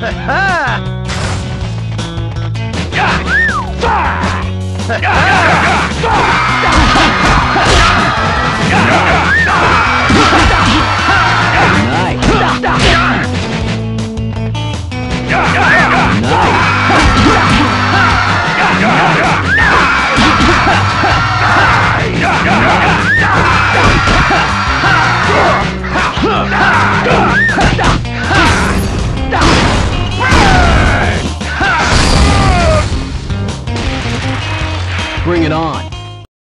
Ha ha!